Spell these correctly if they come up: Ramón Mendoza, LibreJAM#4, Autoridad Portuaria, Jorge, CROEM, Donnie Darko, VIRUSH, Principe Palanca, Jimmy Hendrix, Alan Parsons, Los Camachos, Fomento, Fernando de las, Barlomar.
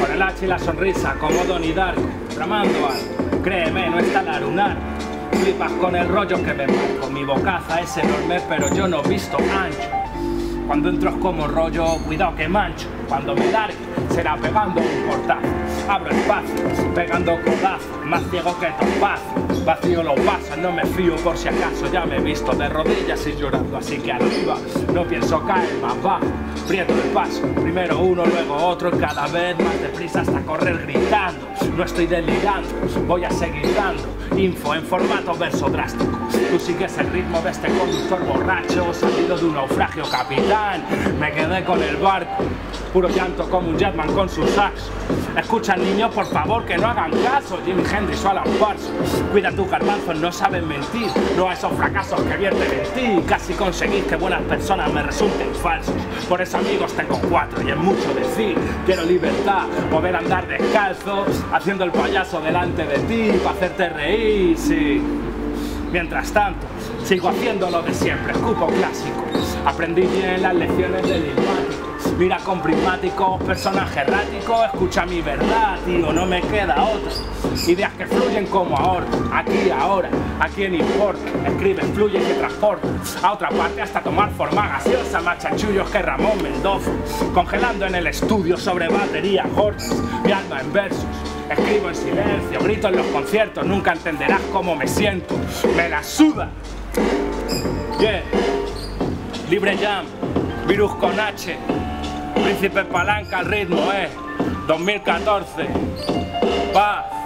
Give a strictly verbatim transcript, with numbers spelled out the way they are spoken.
con el hacha y la sonrisa como Donnie Darko, tramando algo, créeme, no está la lunar. Flipas con el rollo que me marco, mi bocaza es enorme pero yo no visto ancho. Cuando entros como rollo, cuidado que mancho, cuando me largue será pegando un portazo. Abro espacios, pegando codazos, más ciego que topazos. Vacío los vasos, no me fío por si acaso, ya me he visto de rodillas y llorando, así que arriba, no pienso caer más bajo. Prieto el paso, primero uno, luego otro, cada vez más deprisa hasta correr gritando. No estoy delirando, voy a seguir dando info en formato verso drástico. Tú sigues el ritmo de este conductor borracho, salido de un naufragio, capitán. Me quedé con el barco, puro llanto como un jetman con su saxo. Escucha, niños, por favor, que no hagan caso. Jimmy Hendrix o Alan Parsons. Cuida tus garbanzos, no saben mentir. No a esos fracasos que vierten en ti. Casi conseguís que buenas personas me resulten falsos. Por eso, amigos, tengo cuatro y es mucho decir. Quiero libertad, poder andar descalzo, haciendo el payaso delante de ti, para hacerte reír, sí. Mientras tanto, sigo haciendo lo de siempre, escupo clásico. Aprendí bien las lecciones del linguático. Mira con prismáticos, personaje errático, escucha mi verdad, tío, no me queda otra. Ideas que fluyen como ahora, aquí, ahora, a quién importa. Escribe, fluye, que transporta a otra parte hasta tomar forma gaseosa, más chanchullos que Ramón Mendoza. Congelando en el estudio sobre batería, Jorge, mi alma en versos. Escribo en silencio, grito en los conciertos, nunca entenderás cómo me siento. ¡Me la suda! Yeah. LibreJAM, Virus con H, Príncipe Palanca al ritmo, eh. dos mil catorce. Paz.